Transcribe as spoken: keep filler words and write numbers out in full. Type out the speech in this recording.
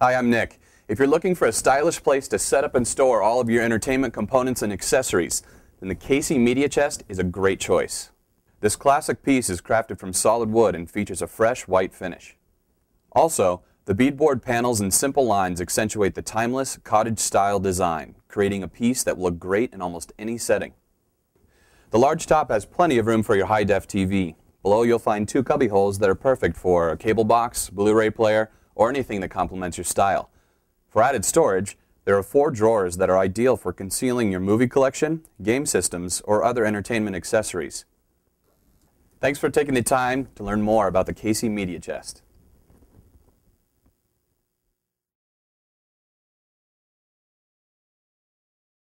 Hi, I'm Nick. If you're looking for a stylish place to set up and store all of your entertainment components and accessories, then the Casey Media Chest is a great choice. This classic piece is crafted from solid wood and features a fresh white finish. Also, the beadboard panels and simple lines accentuate the timeless, cottage-style design, creating a piece that will look great in almost any setting. The large top has plenty of room for your high-def T V. Below, you'll find two cubby holes that are perfect for a cable box, Blu-ray player, or anything that complements your style. For added storage, there are four drawers that are ideal for concealing your movie collection, game systems, or other entertainment accessories. Thanks for taking the time to learn more about the Casey Media Chest.